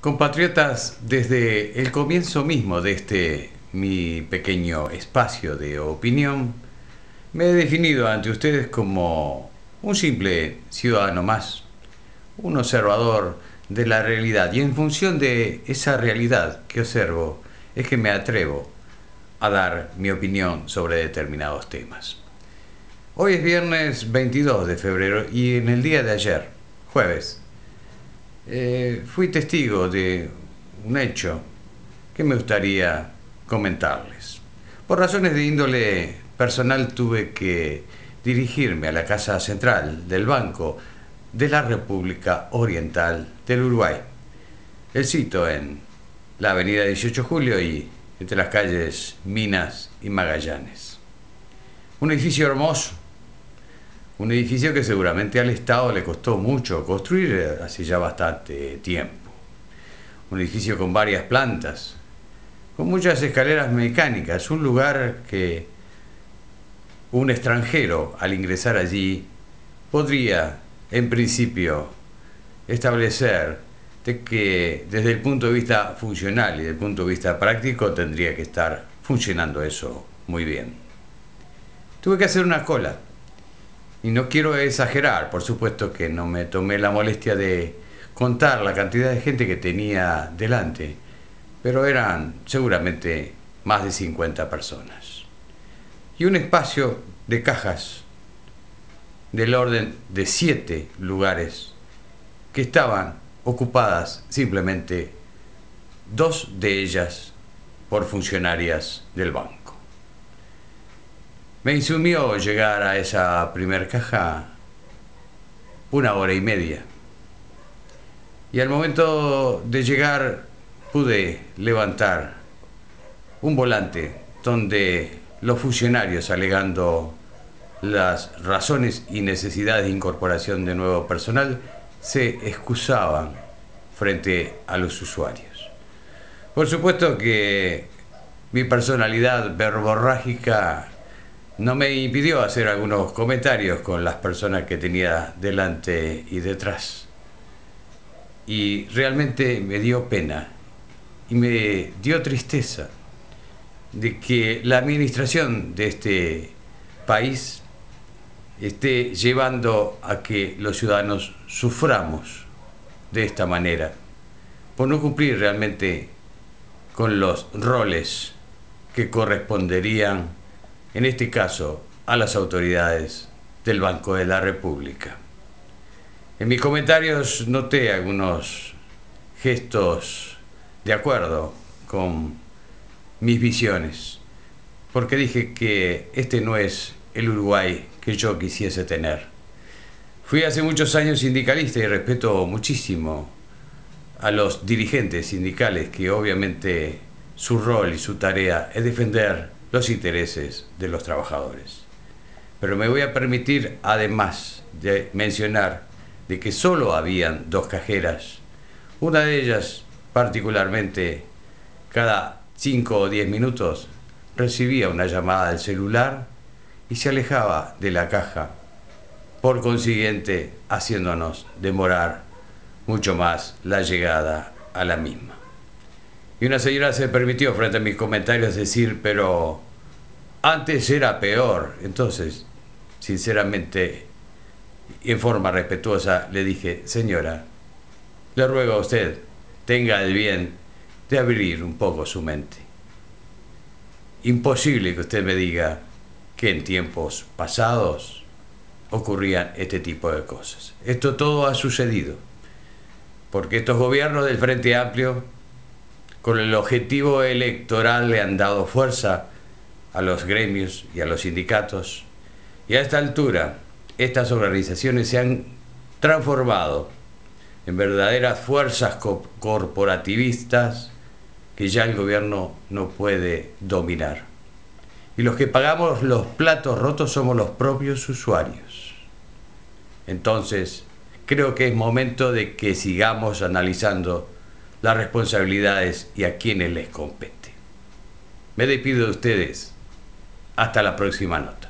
Compatriotas, desde el comienzo mismo de este mi pequeño espacio de opinión, me he definido ante ustedes como un simple ciudadano más, un observador de la realidad, y en función de esa realidad que observo es que me atrevo a dar mi opinión sobre determinados temas. Hoy es viernes 22 de febrero y en el día de ayer, jueves, fui testigo de un hecho que me gustaría comentarles. Por razones de índole personal tuve que dirigirme a la Casa Central del Banco de la República Oriental del Uruguay. El sitio en la avenida 18 de Julio y entre las calles Minas y Magallanes. Un edificio hermoso. Un edificio que seguramente al Estado le costó mucho construir hace ya bastante tiempo. Un edificio con varias plantas, con muchas escaleras mecánicas, un lugar que un extranjero al ingresar allí podría, en principio, establecer de que desde el punto de vista funcional y desde el punto de vista práctico tendría que estar funcionando eso muy bien. Tuve que hacer una cola. Y no quiero exagerar, por supuesto que no me tomé la molestia de contar la cantidad de gente que tenía delante, pero eran seguramente más de 50 personas. Y un espacio de cajas del orden de 7 lugares que estaban ocupadas simplemente 2 de ellas por funcionarias del banco. Me insumió llegar a esa primer caja una hora y media. Y al momento de llegar pude levantar un volante donde los funcionarios, alegando las razones y necesidades de incorporación de nuevo personal, se excusaban frente a los usuarios. Por supuesto que mi personalidad verborrágica no me impidió hacer algunos comentarios con las personas que tenía delante y detrás. Y realmente me dio pena y me dio tristeza de que la administración de este país esté llevando a que los ciudadanos suframos de esta manera, por no cumplir realmente con los roles que corresponderían, en este caso, a las autoridades del Banco de la República. En mis comentarios noté algunos gestos de acuerdo con mis visiones, porque dije que este no es el Uruguay que yo quisiese tener. Fui hace muchos años sindicalista y respeto muchísimo a los dirigentes sindicales, que obviamente su rol y su tarea es defender los intereses de los trabajadores. Pero me voy a permitir, además de mencionar de que solo habían 2 cajeras, una de ellas particularmente cada 5 o 10 minutos recibía una llamada del celular y se alejaba de la caja, por consiguiente haciéndonos demorar mucho más la llegada a la misma. Y una señora se permitió frente a mis comentarios decir, pero antes era peor. Entonces, sinceramente, en forma respetuosa, le dije, señora, le ruego a usted, tenga el bien de abrir un poco su mente. Imposible que usted me diga que en tiempos pasados ocurrían este tipo de cosas. Esto todo ha sucedido, porque estos gobiernos del Frente Amplio, con el objetivo electoral, le han dado fuerza a los gremios y a los sindicatos, y a esta altura estas organizaciones se han transformado en verdaderas fuerzas corporativistas que ya el gobierno no puede dominar. Y los que pagamos los platos rotos somos los propios usuarios. Entonces, creo que es momento de que sigamos analizando las responsabilidades y a quienes les compete. Me despido de ustedes. Hasta la próxima nota.